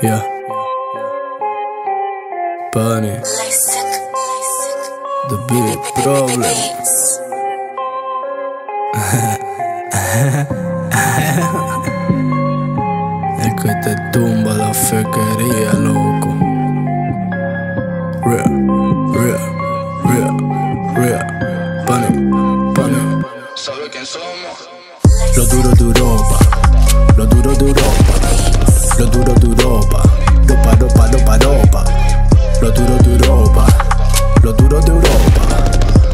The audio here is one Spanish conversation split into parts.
Yeah. Bunny. The big problem. Es que te tumba la fequería, loco. Real, real, real, real. Bunny, bunny. ¿Sabe quién somos? Lo duro d'Europa. Lo duro d'Europa. Lo duro d'Europa, ropa, ropa, ropa, ropa. Lo duro d'Europa, lo duro d'Europa.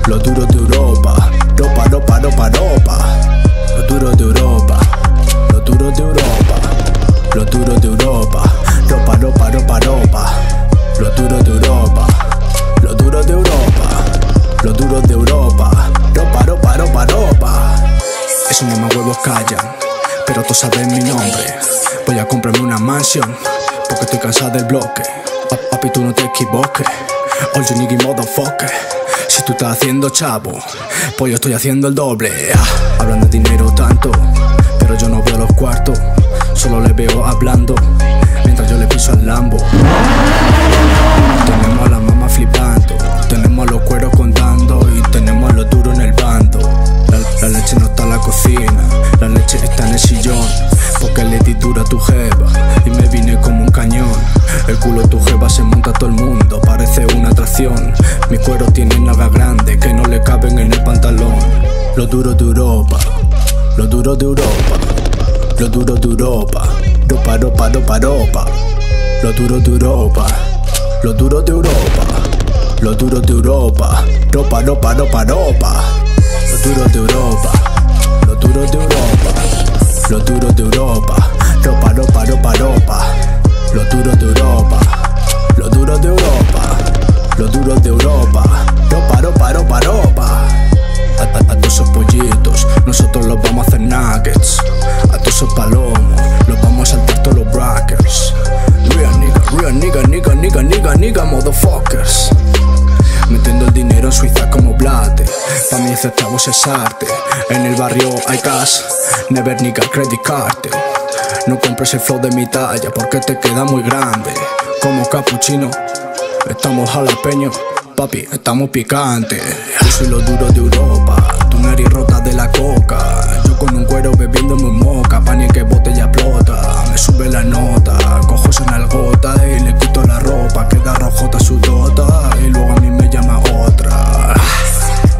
Lo duro d'Europa, ropa, ropa, ropa, ropa. Lo duro d'Europa, lo duro d'Europa. Lo duro d'Europa, ropa, ropa, ropa, ropa. Lo duro d'Europa, lo duro d'Europa. Lo duro d'Europa, ropa, ropa, ropa, ropa. Esos mamahuevos callan, pero todos saben mi nombre. Voy a comprarme una mansión, porque estoy cansada del bloque. Papi, tú no te equivoques. All you niggas motherfucker. Si tú estás haciendo chavo, pues yo estoy haciendo el doble. Hablan de dinero tanto, pero yo no veo los cuartos. Solo les veo hablando, mientras yo le piso al Lambo. Tenemos a la mamá flipando, tenemos a los cueros contando y tenemos a los duros en el bando. La leche no está en la cocina, la leche está en el sillón. Porque le di dura a tu jeva y me vine como un cañón. El culo de tu jeva se monta a todo el mundo, parece una atracción. Mis cueros tienen nalgas grandes que no le caben en el pantalón. Lo duro de Europa, lo duro de Europa. Lo duro de Europa, ropa, ropa, ropa, ropa. Lo duro de Europa, lo duro de Europa. Lo duro de Europa, ropa, ropa, ropa, ropa. Lo duro de Europa, lo duro de Europa. Lo duro d'Europa, ropa, ropa, ropa, ropa. Lo duro d'Europa, lo duro d'Europa. Lo duro d'Europa, ropa, ropa, ropa, ropa. A todos esos pollitos, nosotros los vamos a hacer nuggets. A todos esos palomos, los vamos a saltar todos los brackets. Real nigga, nigga, nigga, nigga, nigga, motherfuckers. Metiendo el dinero en Suiza como Blatter. Pa' mí ese chavo es arte. En el barrio hay cash. Never nigga credit card. No compres el flow de mi talla porque te queda muy grande. Como cappuccino, estamos jalapeño. Papi, estamos picantes. Yo soy lo duro de Europa. Tu nariz rota de la coca. Yo con un cuero bebiéndome un moca. Pa' ni que botella explota. Me sube la nota. Cojo esa nalgota y le quito la ropa. Queda rojota su tota. Y luego a mí me llama otra.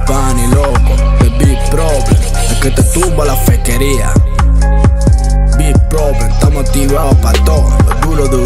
Pan y loco, the big problem. El que te tumba la fequería. Big problem, estamos activados pa' todo. Lo duro de